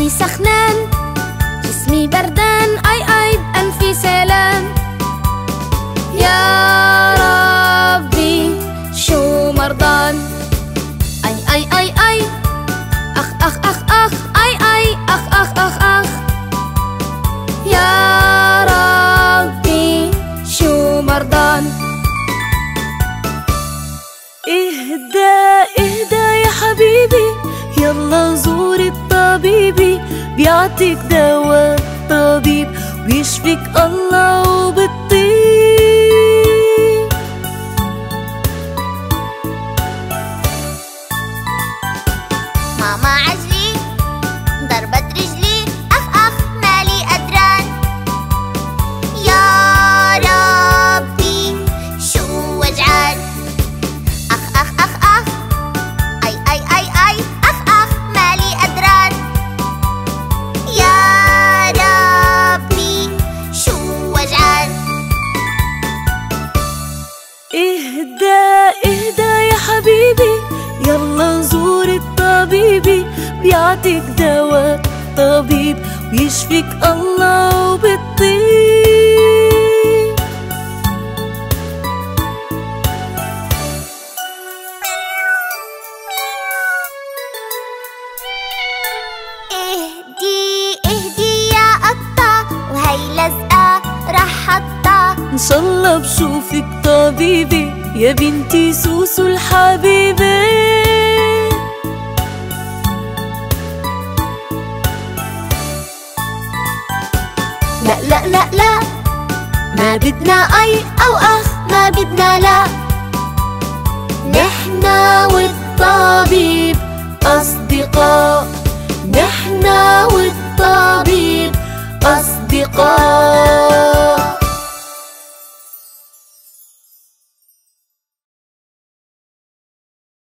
راسي سخنان، جسمي بردان، اي اي بأنفي سلام. يا ربي شو مرضان، اي اي اي اي اخ اخ اخ اخ اي اي اخ اخ اخ اخ. يا ربي شو مرضان. اهدى اهدى يا حبيبي، يلا زوري الطبيبي، بيعطيك دواء طبيب ويشفيك الله وبتطيب. ماما عجلي ضربت رجلي، اخ اخ مالي قدران. يا ربي شو وجعان، اخ اخ اخ اخ اي اي اي اي. يلا زور الطبيبي، بيعطيك دواء طبيب ويشفيك الله وبتطيب. اهدي اهدي يا قطة، وهي لزقة رح حطة، ان شاء الله بشوفك طبيبي يا بنتي سوسو الحبيبة. لا لا لا لا ما بدنا أي أو أخ، ما بدنا لا، نحنا والطبيب أصدقاء، نحنا والطبيب أصدقاء.